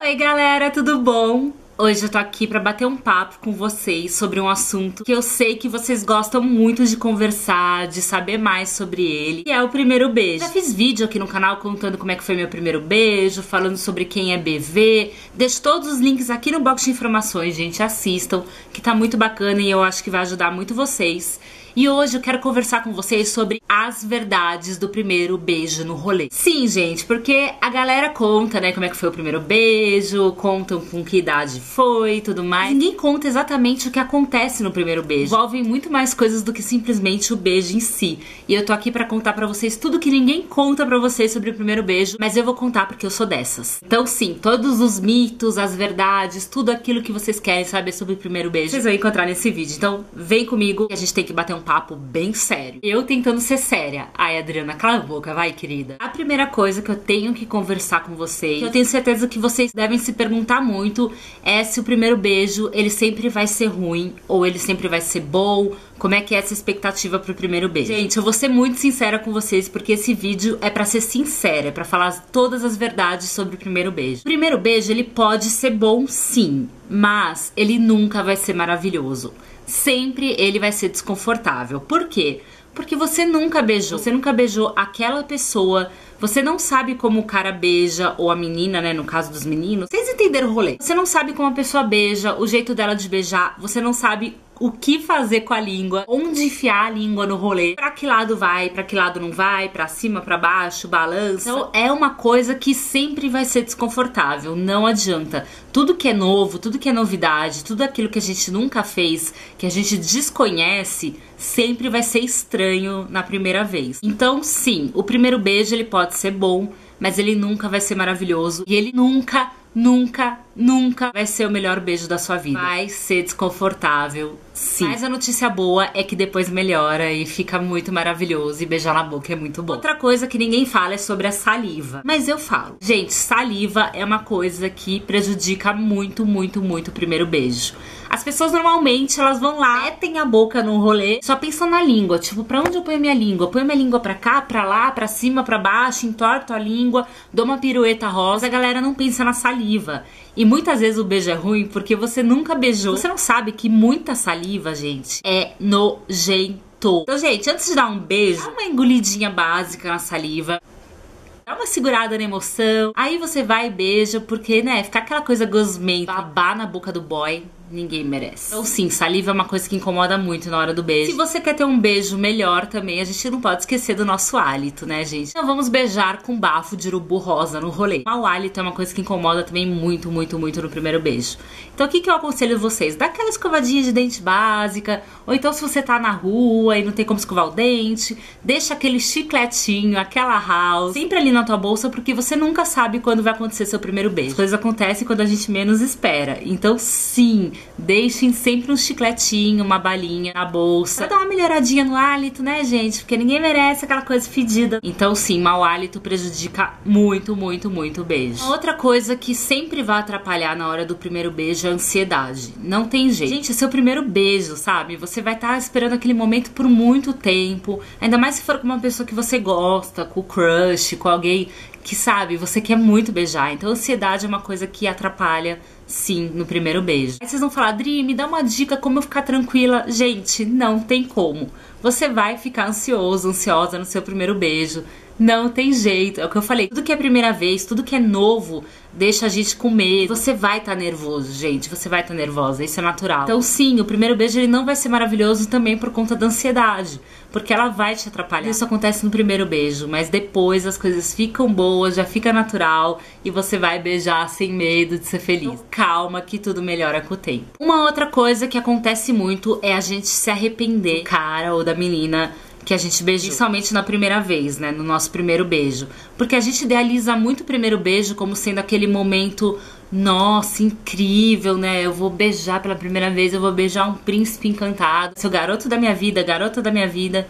Oi galera, tudo bom? Hoje eu tô aqui pra bater um papo com vocês sobre um assunto que eu sei que vocês gostam muito de conversar, de saber mais sobre ele, que é o primeiro beijo. Já fiz vídeo aqui no canal contando como é que foi meu primeiro beijo, falando sobre quem é BV, deixo todos os links aqui no box de informações, gente, assistam, que tá muito bacana e eu acho que vai ajudar muito vocês. E hoje eu quero conversar com vocês sobre as verdades do primeiro beijo no rolê. Sim, gente, porque a galera conta, né, como é que foi o primeiro beijo, contam com que idade foi e tudo mais. Ninguém conta exatamente o que acontece no primeiro beijo. Envolvem muito mais coisas do que simplesmente o beijo em si. E eu tô aqui pra contar pra vocês tudo que ninguém conta pra vocês sobre o primeiro beijo, mas eu vou contar porque eu sou dessas. Então sim, todos os mitos, as verdades, tudo aquilo que vocês querem saber sobre o primeiro beijo, vocês vão encontrar nesse vídeo. Então vem comigo que a gente tem que bater um papo bem sério. Eu tentando ser séria. Ai, Adriana, cala a boca, vai, querida. A primeira coisa que eu tenho que conversar com vocês, que eu tenho certeza que vocês devem se perguntar muito, é se o primeiro beijo, ele sempre vai ser ruim ou ele sempre vai ser bom. Como é que é essa expectativa pro primeiro beijo? Gente, eu vou ser muito sincera com vocês, porque esse vídeo é pra ser sincera, é pra falar todas as verdades sobre o primeiro beijo. O primeiro beijo, ele pode ser bom sim, mas ele nunca vai ser maravilhoso. Sempre ele vai ser desconfortável. Por quê? Porque você nunca beijou aquela pessoa, você não sabe como o cara beija, ou a menina, né, no caso dos meninos. Vocês entenderam o rolê? Você não sabe como a pessoa beija, o jeito dela de beijar, você não sabe o que fazer com a língua, onde enfiar a língua no rolê, pra que lado vai, pra que lado não vai, pra cima, pra baixo, balança. Então é uma coisa que sempre vai ser desconfortável, não adianta. Tudo que é novo, tudo que é novidade, tudo aquilo que a gente nunca fez, que a gente desconhece, sempre vai ser estranho na primeira vez. Então sim, o primeiro beijo ele pode ser bom, mas ele nunca vai ser maravilhoso e ele nunca vai ser o melhor beijo da sua vida. Vai ser desconfortável, sim. Mas a notícia boa é que depois melhora e fica muito maravilhoso e beijar na boca é muito bom. Outra coisa que ninguém fala é sobre a saliva, mas eu falo. Gente, saliva é uma coisa que prejudica muito o primeiro beijo. As pessoas normalmente, elas vão lá, metem a boca no rolê, só pensam na língua, tipo, pra onde eu ponho minha língua? Eu ponho minha língua pra cá, pra lá, pra cima, pra baixo, entorto a língua, dou uma pirueta rosa, a galera não pensa na saliva. E muitas vezes o beijo é ruim porque você nunca beijou. Você não sabe que muita saliva, gente, é nojento. Então, gente, antes de dar um beijo, dá uma engolidinha básica na saliva. Dá uma segurada na emoção. Aí você vai e beija porque, né, ficar aquela coisa gosmenta, babar na boca do boy, ninguém merece. Então sim, saliva é uma coisa que incomoda muito na hora do beijo. Se você quer ter um beijo melhor também, a gente não pode esquecer do nosso hálito, né, gente? Então vamos beijar com bafo de urubu rosa no rolê. O mau hálito é uma coisa que incomoda também muito no primeiro beijo. Então o que que eu aconselho vocês? Dá aquela escovadinha de dente básica, ou então se você tá na rua e não tem como escovar o dente, deixa aquele chicletinho, aquela house, sempre ali na tua bolsa, porque você nunca sabe quando vai acontecer seu primeiro beijo. As coisas acontecem quando a gente menos espera. Então sim, deixem sempre um chicletinho, uma balinha na bolsa, pra dar uma melhoradinha no hálito, né, gente? Porque ninguém merece aquela coisa fedida. Então sim, mau hálito prejudica muito o beijo. Outra coisa que sempre vai atrapalhar na hora do primeiro beijo é a ansiedade. Não tem jeito. Gente, é seu primeiro beijo, sabe? Você vai estar esperando aquele momento por muito tempo, ainda mais se for com uma pessoa que você gosta, com o crush, com alguém que, sabe, você quer muito beijar. Então a ansiedade é uma coisa que atrapalha, sim, no primeiro beijo. Aí vocês vão falar, Dri, me dá uma dica como eu ficar tranquila. Gente, não tem como. Você vai ficar ansioso, ansiosa no seu primeiro beijo. Não tem jeito, é o que eu falei. Tudo que é primeira vez, tudo que é novo, deixa a gente com medo. Você vai estar nervoso, gente, você vai estar nervosa, isso é natural. Então sim, o primeiro beijo ele não vai ser maravilhoso também por conta da ansiedade, porque ela vai te atrapalhar. Isso acontece no primeiro beijo, mas depois as coisas ficam boas, já fica natural e você vai beijar sem medo de ser feliz. Então, calma que tudo melhora com o tempo. Uma outra coisa que acontece muito é a gente se arrepender do cara ou da menina que a gente beijou, principalmente na primeira vez, né, no nosso primeiro beijo, porque a gente idealiza muito o primeiro beijo como sendo aquele momento, nossa, incrível, né, eu vou beijar pela primeira vez, eu vou beijar um príncipe encantado, seu garoto da minha vida, garota da minha vida.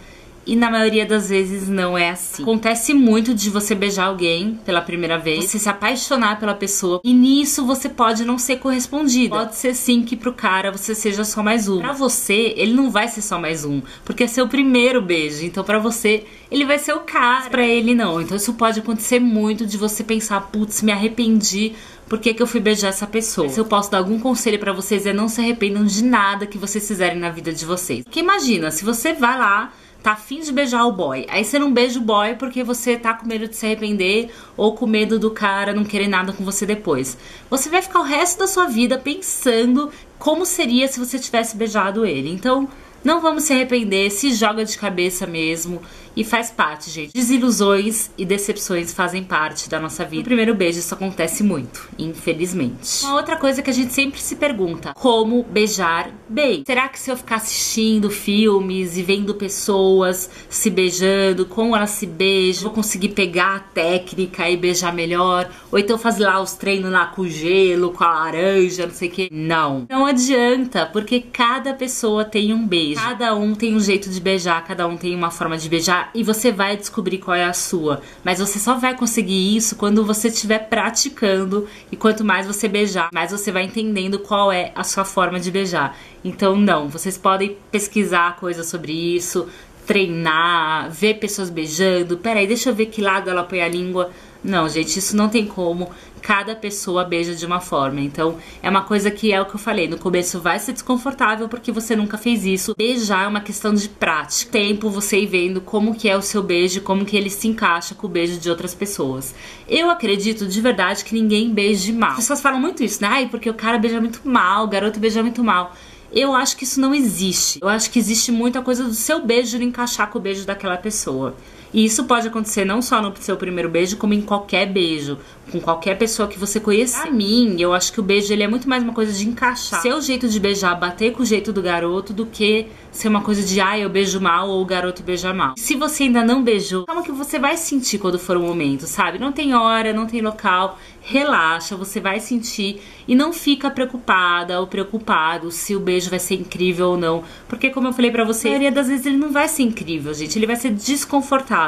E na maioria das vezes não é assim. Acontece muito de você beijar alguém pela primeira vez, você se apaixonar pela pessoa, e nisso você pode não ser correspondida. Pode ser sim que pro cara você seja só mais um. Pra você, ele não vai ser só mais um, porque é seu primeiro beijo. Então pra você, ele vai ser o cara. Pra ele não. Então isso pode acontecer muito de você pensar, putz, me arrependi por que que eu fui beijar essa pessoa. Se eu posso dar algum conselho pra vocês é não se arrependam de nada que vocês fizerem na vida de vocês. Porque imagina, se você vai lá, tá afim de beijar o boy, aí você não beija o boy porque você tá com medo de se arrepender ou com medo do cara não querer nada com você depois. Você vai ficar o resto da sua vida pensando como seria se você tivesse beijado ele. Então, não vamos se arrepender, se joga de cabeça mesmo e faz parte, gente. Desilusões e decepções fazem parte da nossa vida. No primeiro beijo isso acontece muito, infelizmente. Uma outra coisa que a gente sempre se pergunta, como beijar bem? Será que se eu ficar assistindo filmes e vendo pessoas se beijando, como elas se beijam, vou conseguir pegar a técnica e beijar melhor? Ou então fazer lá os treinos lá com gelo, com a laranja, não sei o que? Não. Não adianta, porque cada pessoa tem um beijo. Cada um tem um jeito de beijar, cada um tem uma forma de beijar e você vai descobrir qual é a sua. Mas você só vai conseguir isso quando você estiver praticando e quanto mais você beijar, mais você vai entendendo qual é a sua forma de beijar. Então não, vocês podem pesquisar coisas sobre isso, treinar, ver pessoas beijando. Peraí, deixa eu ver que lado ela põe a língua. Não, gente, isso não tem como. Cada pessoa beija de uma forma. Então, é uma coisa que é o que eu falei. No começo vai ser desconfortável porque você nunca fez isso. Beijar é uma questão de prática. Tempo você ir vendo como que é o seu beijo, como que ele se encaixa com o beijo de outras pessoas. Eu acredito de verdade que ninguém beije mal. As pessoas falam muito isso, né? Ai, porque o cara beija muito mal, o garoto beija muito mal. Eu acho que isso não existe. Eu acho que existe muita coisa do seu beijo não encaixar com o beijo daquela pessoa. E isso pode acontecer não só no seu primeiro beijo, como em qualquer beijo, com qualquer pessoa que você conhecer. Pra mim, eu acho que o beijo ele é muito mais uma coisa de encaixar. Seu jeito de beijar, bater com o jeito do garoto, do que ser uma coisa de, ah, eu beijo mal ou o garoto beija mal. Se você ainda não beijou, calma que você vai sentir quando for o momento, sabe? Não tem hora, não tem local, relaxa, você vai sentir e não fica preocupada ou preocupado se o beijo vai ser incrível ou não. Porque como eu falei pra você, a maioria das vezes ele não vai ser incrível, gente. Ele vai ser desconfortável.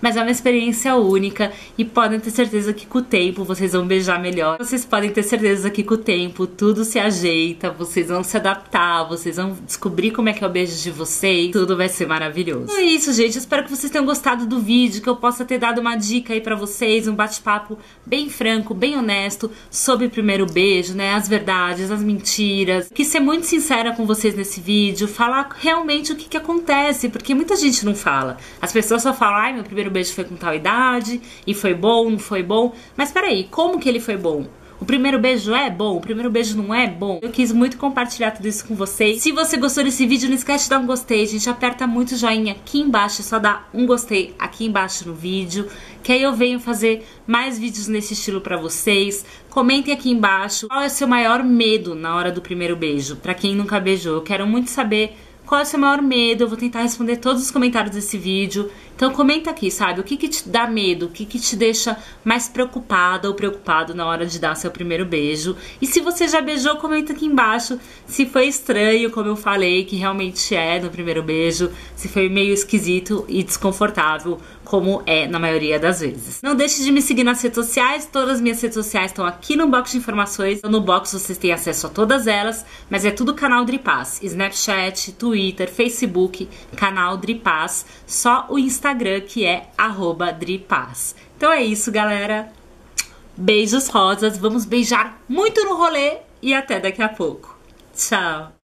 Mas é uma experiência única e podem ter certeza que com o tempo vocês vão beijar melhor. Vocês podem ter certeza que com o tempo tudo se ajeita, vocês vão se adaptar, vocês vão descobrir como é que é o beijo de vocês. Tudo vai ser maravilhoso. Então é isso, gente. Eu espero que vocês tenham gostado do vídeo, que eu possa ter dado uma dica aí pra vocês, um bate-papo bem franco, bem honesto sobre o primeiro beijo, né? As verdades, as mentiras. Quis ser muito sincera com vocês nesse vídeo, falar realmente o que que acontece, porque muita gente não fala. As pessoas só falam, ai, meu primeiro beijo foi com tal idade e foi bom, não foi bom. Mas peraí, como que ele foi bom? O primeiro beijo é bom? O primeiro beijo não é bom? Eu quis muito compartilhar tudo isso com vocês. Se você gostou desse vídeo, não esquece de dar um gostei, gente. Aperta muito o joinha aqui embaixo, é só dar um gostei aqui embaixo no vídeo, que aí eu venho fazer mais vídeos nesse estilo pra vocês. Comentem aqui embaixo qual é o seu maior medo na hora do primeiro beijo. Pra quem nunca beijou, eu quero muito saber qual é o seu maior medo. Eu vou tentar responder todos os comentários desse vídeo. Então comenta aqui, sabe? O que que te dá medo? O que que te deixa mais preocupada ou preocupado na hora de dar seu primeiro beijo? E se você já beijou, comenta aqui embaixo se foi estranho, como eu falei, que realmente é no primeiro beijo. Se foi meio esquisito e desconfortável, como é na maioria das vezes. Não deixe de me seguir nas redes sociais. Todas as minhas redes sociais estão aqui no box de informações. No box vocês têm acesso a todas elas, mas é tudo canal Dri Paz. Snapchat, Twitter, Facebook, canal Dri Paz. Só o Instagram que é @Dri Paz. Então é isso, galera. Beijos rosas. Vamos beijar muito no rolê e até daqui a pouco. Tchau.